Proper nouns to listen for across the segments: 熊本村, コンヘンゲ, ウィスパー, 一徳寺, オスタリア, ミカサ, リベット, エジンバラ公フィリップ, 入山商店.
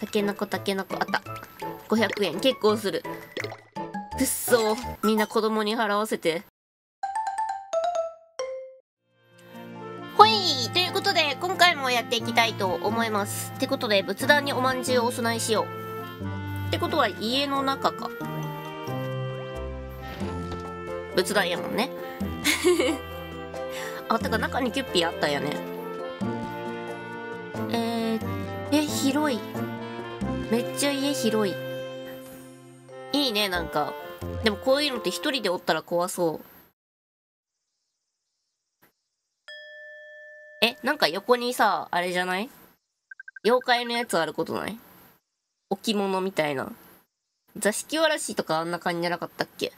たけのこたけのこあった。500円結構する。くっそー、みんな子供に払わせて。ほいー、ということで今回もやっていきたいと思います。ってことで仏壇におまんじゅうをお供えしよう。ってことは家の中か、仏壇やもんねあ、てか中にキュッピーあったんやね。広い。めっちゃ家広い。いいね、なんか。でもこういうのって一人でおったら怖そう。え、なんか横にさ、あれじゃない？妖怪のやつあることない？置物みたいな。座敷わらしとかあんな感じじゃなかったっけ？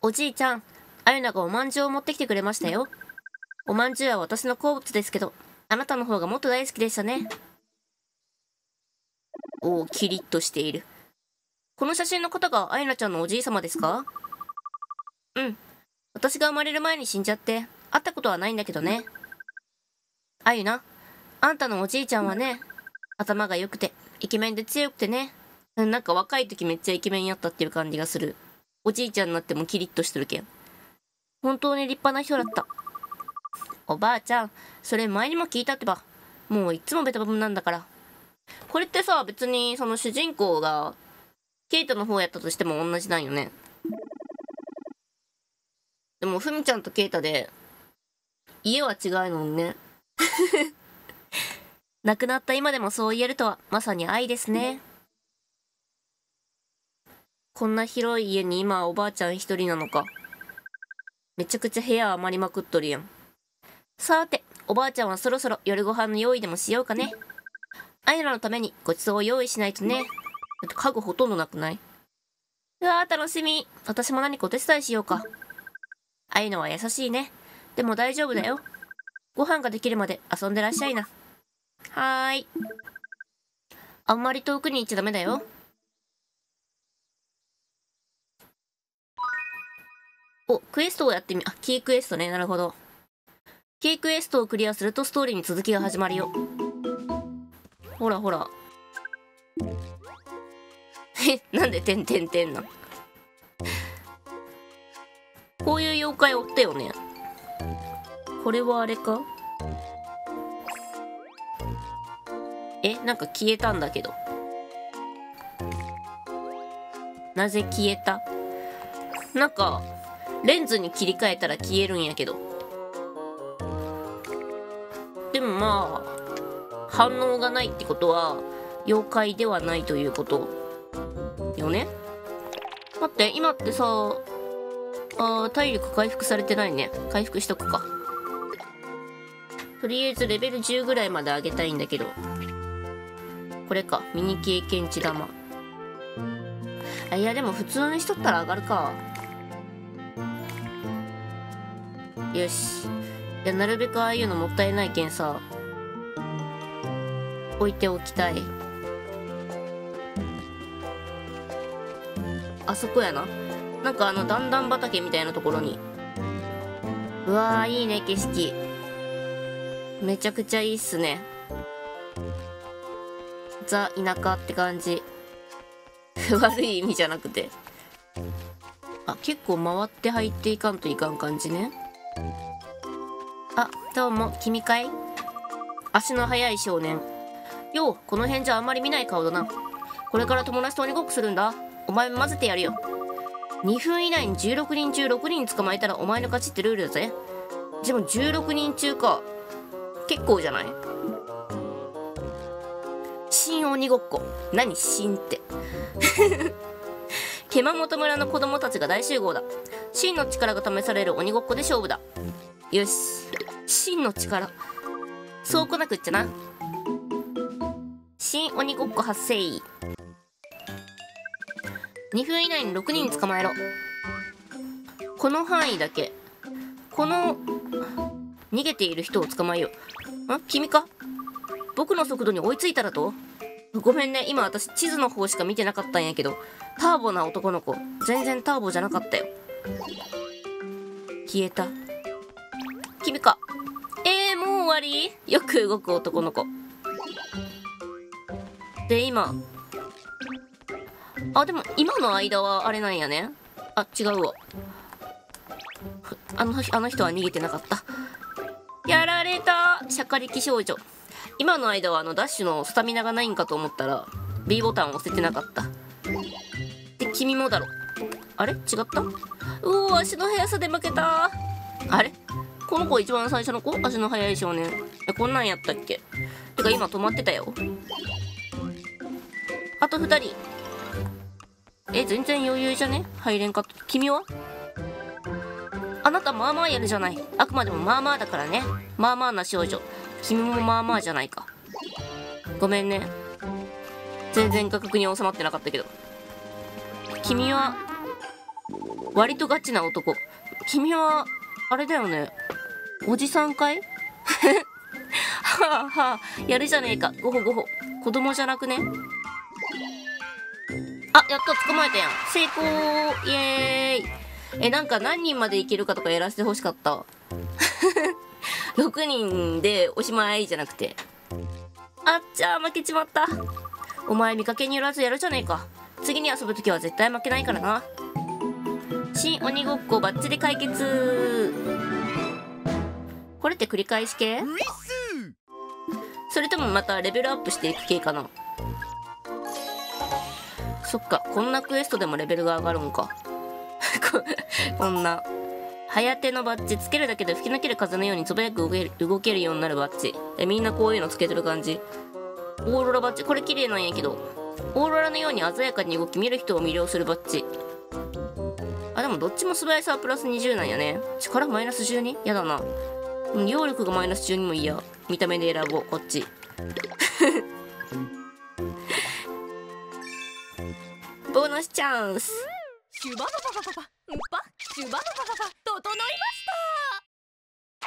おじいちゃん、あゆながおまんじゅうを持ってきてくれましたよ。おまんじゅうは私の好物ですけど、あなたの方がもっと大好きでしたね。おお、キリッとしている。この写真の方があゆなちゃんのおじい様ですか？うん。私が生まれる前に死んじゃって、会ったことはないんだけどね。あゆな、あんたのおじいちゃんはね、頭が良くて、イケメンで強くてね。なんか若い時めっちゃイケメンやったっていう感じがする。おじいちゃんになってもキリッとしてるけん。本当に立派な人だった。おばあちゃん、それ前にも聞いたってば。もういつもベタボムなんだから。これってさ、別にその主人公がケイトの方やったとしても同じなんよね。でもふみちゃんとケイタで家は違うのにね亡くなった今でもそう言えるとはまさに愛ですね。こんな広い家に今おばあちゃん一人なのか。めちゃくちゃ部屋余りまくっとるやん。さて、おばあちゃんはそろそろ夜ご飯の用意でもしようかね。アイナのためにごちそうを用意しないとね。家具ほとんどなくない？うわー、楽しみ。私も何かお手伝いしようか。アイナは優しいね。でも大丈夫だよ。ご飯ができるまで遊んでらっしゃいな。はーい。あんまり遠くに行っちゃダメだよ。お、クエストをやってみ、あ、キークエストね。なるほど。キークエストをクリアするとストーリーに続きが始まるよ。ほらほら。え、なんでてんてんてんな。こういう妖怪おったよね。これはあれか？え、なんか消えたんだけど。なぜ消えた？なんか、レンズに切り替えたら消えるんやけど。でもまあ、反応がないってことは妖怪ではないということよね。待って、今ってさあ、体力回復されてないね。回復しとくか。とりあえずレベル10ぐらいまで上げたいんだけど、これか、ミニ経験値玉。あ、いやでも普通にしとったら上がるか。よし。いや、なるべくああいうのもったいないけんさ、置いておきたい。あそこやな。なんかあの段々畑みたいなところに。うわー、いいね、景色。めちゃくちゃいいっすね。ザ・田舎って感じ悪い意味じゃなくて。あ、結構回って入っていかんといかん感じね。あ、どうも、君かい？足の速い少年。よう、この辺じゃあんまり見ない顔だな。これから友達と鬼ごっこするんだ。お前も混ぜてやるよ。2分以内に16人中6人捕まえたらお前の勝ちってルールだぜ。でも16人中か。結構じゃない？新鬼ごっこ。何新って。熊本村の子供たちが大集合だ。真の力が試される鬼ごっこで勝負だ。よし。真の力。そうこなくっちゃな。新鬼ごっこ発生。2分以内に6人捕まえろ。この範囲だけ。この逃げている人を捕まえよう。ん？君か？僕の速度に追いついたらと？ごめんね、今私地図の方しか見てなかったんやけど、ターボな男の子。全然ターボじゃなかったよ。消えた。君か。もう終わり？よく動く男の子。で、今。あ、でも今の間はあれなんやね。あ、違うわ。あの人は逃げてなかった。やられたシャカリキ少女。今の間はダッシュのスタミナがないんかと思ったら B ボタンを押せてなかった。で、君もだろ。あれ違った？うお、足の速さで負けた。あれこの子一番最初の子、足の速い少年。こんなんやったっけ？てか今止まってたよ。あと2人。え、全然余裕じゃね？入れんかった。君は？あなたまあまあやるじゃない。あくまでもまあまあだからね。まあまあな少女。君もまあまあじゃないか。ごめんね。全然価格に収まってなかったけど。君は、割とガチな男。君は、あれだよね。おじさんかい？はあはあ、やるじゃねえか。ごほごほ。子供じゃなくね？あ、やった、捕まえたやん。成功、イエーイ。なんか何人までいけるかとかやらせてほしかった。6人でおしまいじゃなくて。あっちゃー、負けちまった。お前見かけによらずやるじゃねえか。次に遊ぶときは絶対負けないからな。新鬼ごっこバッチリ解決。これって繰り返し系？それともまたレベルアップしていく系かな？そっか、こんなクエストでもレベルが上がるんか。こんなはやてのバッジつけるだけで吹き抜ける風のように素早く動けるようになるバッジ。みんなこういうのつけてる感じ。オーロラバッジ、これ綺麗なんやけど、オーロラのように鮮やかに動き見る人を魅了するバッジ。あ、でもどっちも素早さはプラス20なんやね。力マイナス 12？ やだな。揚力がマイナス12もいいや。見た目で選ぼう、こっち。ボーナスチャンス。シュババババババパシュバババババ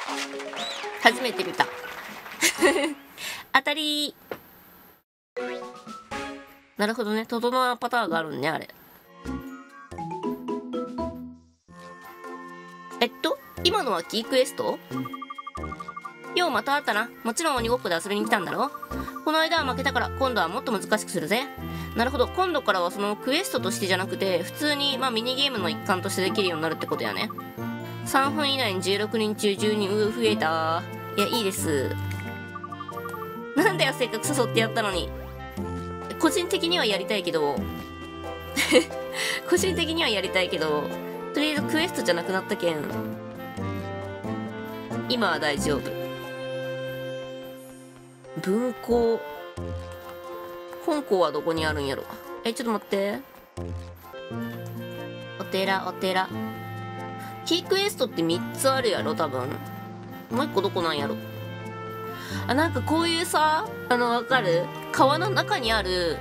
整いました。初めて見た。当たりー。なるほどね、整うパターンがあるんね、あれ。今のはキークエスト？ようまた会ったな。もちろん鬼ごっこで遊びに来たんだろ。この間は負けたから今度はもっと難しくするぜ。なるほど、今度からはそのクエストとしてじゃなくて普通に、まあ、ミニゲームの一環としてできるようになるってことやね。3分以内に16人中10人。うう、増えた。いや、いいです。なんだよ、せっかく誘ってやったのに。個人的にはやりたいけど個人的にはやりたいけど、とりあえずクエストじゃなくなったけん今は大丈夫。分校、本校はどこにあるんやろ。え、ちょっと待って。お寺、お寺。キークエストって3つあるやろ多分。もう1個どこなんやろ。あ、なんかこういうさ、わかる、川の中にある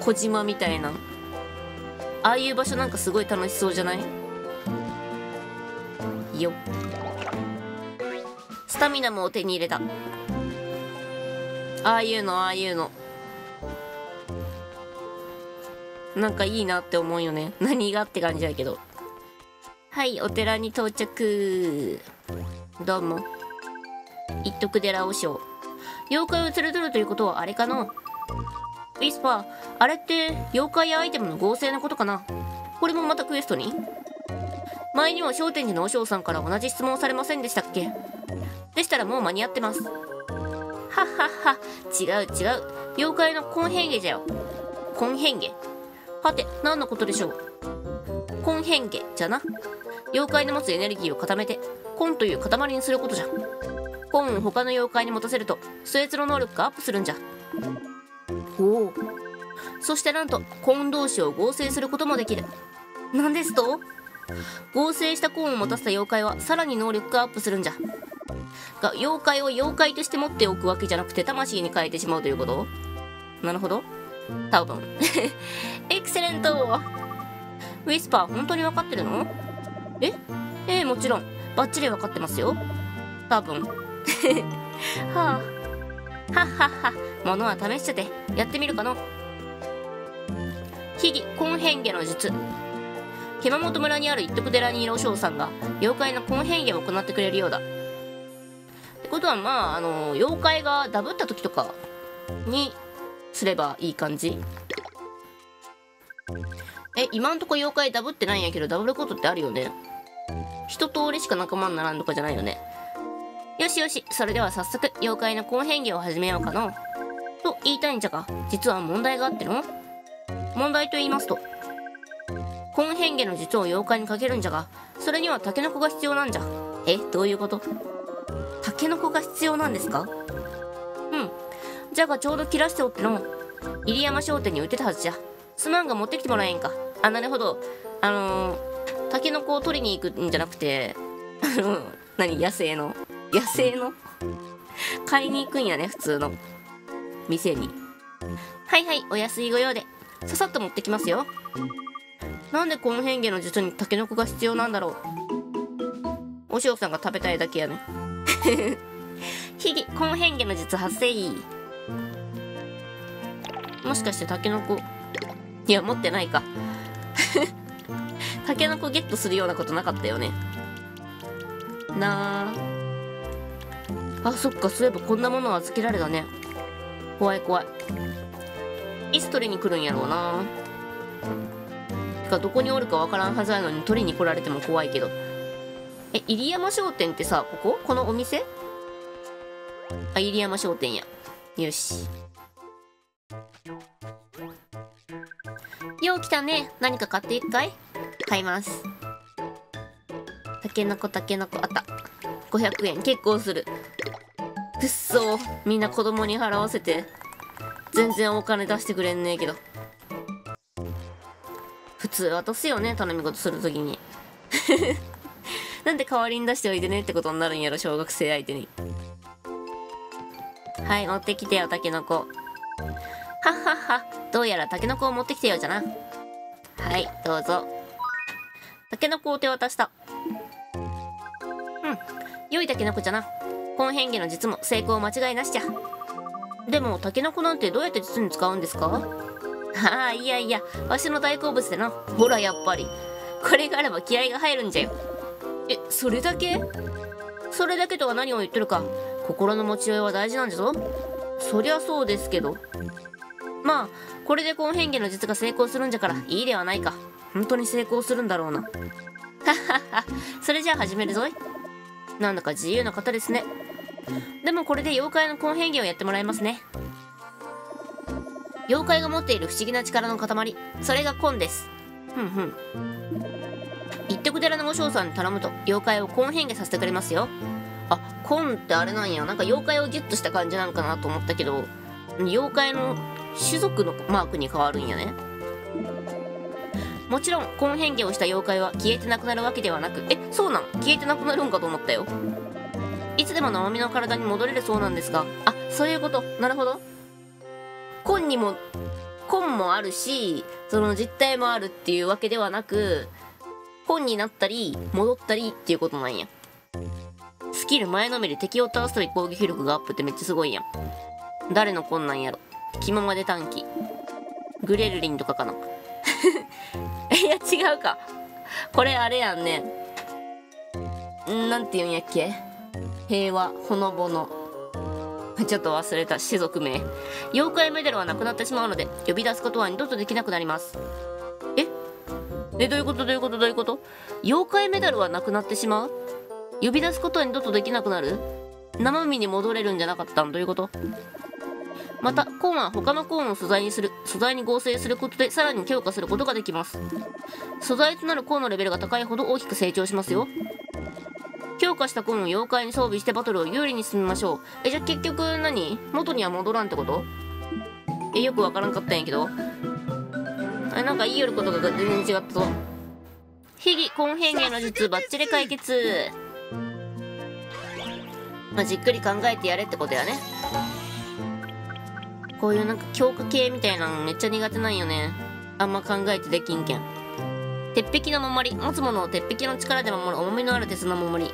小島みたいな、ああいう場所なんかすごい楽しそうじゃない？よっ、スタミナも手に入れた。ああいうの、ああいうのなんかいいなって思うよね。何がって感じだけど。はい、お寺に到着。どうも、一徳寺和尚。妖怪を連れとるということはあれかな。ウィスパー、あれって妖怪やアイテムの合成のことかな。これもまたクエストに。前にも商店寺の和尚さんから同じ質問をされませんでしたっけ。でしたらもう間に合ってます。はっはっは、違う違う、妖怪のコンヘンゲじゃよ。コンヘンゲ、はて何のことでしょう。コンヘンゲじゃな。妖怪の持つエネルギーを固めてコンという塊にすることじゃ。コンを他の妖怪に持たせるとそいつの能力がアップするんじゃ。おお、そしてなんとコン同士を合成することもできる。なんですと？合成したコンを持たせた妖怪はさらに能力がアップするんじゃ。が、妖怪を妖怪として持っておくわけじゃなくて魂に変えてしまうということ？なるほど、多分。エクセレント。ウィスパー、本当に分かってるの？ええ、もちろんバッチリ分かってますよ、多分。はあ、はっはっは、ものは試しちゃってやってみるかの。秘技、コンヘンゲの術。熊本村にある一徳寺にいる和尚さんが妖怪のコンヘンゲを行ってくれるようだ。ってことは、まあ、妖怪がダブった時とかにすればいい感じ。え、今んとこ妖怪ダブってないんやけど、ダブることってあるよね。一通りしか仲間にならんとかじゃないよね。よしよし、それでは早速妖怪のコン変化を始めようかのと言いたいんじゃが、実は問題があっての。問題と言いますと、コン変化の術を妖怪にかけるんじゃが、それにはタケノコが必要なんじゃ。え、どういうこと？タケノコが必要なんですか？うん。じゃがちょうど切らしておっての、入山商店に売ってたはずじゃ。すまんが持ってきてもらえんか。あ、なるほど。タケノコを取りに行くんじゃなくて、何、野生の買いに行くんやね、普通の店に。はいはい、お安いご用で。ささっと持ってきますよ。なんでこの変化の術にタケノコが必要なんだろう。お塩さんが食べたいだけやね。ひぎ、この変化の術発生。もしかしてタケノコ、いや持ってないか。タケノコゲットするようなことなかったよねな。あ、そっか、そういえばこんなものは預けられたね。怖い怖い。いつ取りに来るんやろうな。てかどこにおるかわからんはずなのに取りに来られても怖いけど。え、入山商店ってさ、このお店？あ、入山商店や。よし。よう来たね。何か買っていくかい？買います。タケノコあった。500円結構する。くっそー、みんな子供に払わせて全然お金出してくれんねえけど。普通渡すよね、頼み事するときに。なんで代わりに出しておいてねってことになるんやろ、小学生相手に。はい、持ってきてよタケノコ。はっはっは、どうやらタケノコを持ってきてよじゃな。はい、どうぞ。タケノコを手渡した。うん、良いタケノコじゃな。コン変化の術も成功間違いなしじゃ。でもタケノコなんてどうやって術に使うんですか？ああ、いやいや、わしの大好物でな。ほらやっぱりこれがあれば気合が入るんじゃよ。え、それだけ？それだけとは何を言ってるか。心の持ちよいは大事なんじゃぞ。そりゃそうですけど、まあこれでコン変化の術が成功するんじゃからいいではないか。本当に成功するんだろうな。はっはっは、それじゃあ始めるぞい。なんだか自由な方ですね。でもこれで妖怪のコン変化をやってもらいますね。妖怪が持っている不思議な力の塊、それがコンです。ふんふん。一徳寺のご将さんに頼むと妖怪をコン変化させてくれますよ。あ、コンってあれなんや。なんか妖怪をゲットした感じなんかなと思ったけど、妖怪の種族のマークに変わるんやね。もちろんコン変化をした妖怪は消えてなくなるわけではなく、え、そうなん？消えてなくなるんかと思ったよ。いつでも生身の体に戻れるそうなんですが。あ、そういうこと、なるほど。コンもあるし、その実体もあるっていうわけではなく、コンになったり戻ったりっていうことなんや。スキル前のめり、敵を倒すたび攻撃力がアップってめっちゃすごいやん。誰のコンなんやろ。気ままで短期グレルリンとかかな。いや違うか、これあれやんね。なんて言うんやっけ、平和ほのぼの、ちょっと忘れた種族名。妖怪メダルはなくなってしまうので呼び出すことは二度とできなくなります。え、どういうことどういうことどういうこと。妖怪メダルはなくなってしまう、呼び出すことは二度とできなくなる。生身に戻れるんじゃなかったの、どういうこと。またコーンは他のコーンを素材に合成することでさらに強化することができます。素材となるコーンのレベルが高いほど大きく成長しますよ。強化したコーンを妖怪に装備してバトルを有利に進みましょう。え、じゃあ結局何、元には戻らんってこと。え、よくわからんかったんやけど、あれなんか言いよることが全然違ったぞ。秘技コン変化の術バッチリ解決。まあ、じっくり考えてやれってことやね。こういうなんか強化系みたいなのめっちゃ苦手なんよね。あんま考えてできんけん。鉄壁の守り、持つものを鉄壁の力で守る重みのある鉄の守り。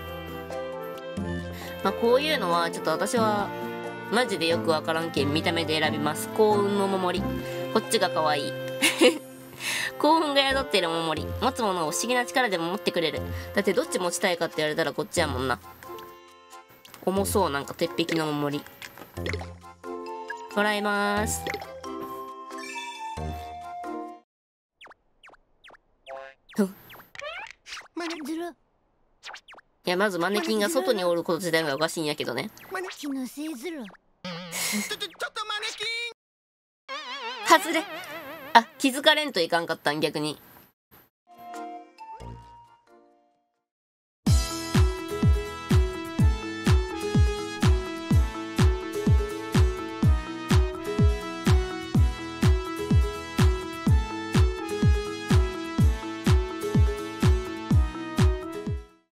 まあ、こういうのはちょっと私はマジでよくわからんけん見た目で選びます。幸運の守り、こっちがかわいい。幸運が宿っている守り、持つものを不思議な力で守ってくれる。だってどっち持ちたいかって言われたらこっちやもんな。重そう、なんか鉄壁の守りもらいます。いや、まずマネキンが外におること自体がおかしいんやけどね。気のせいずる。ちょっとマネキン外れ。あ、気づかれんといかんかったん、逆に。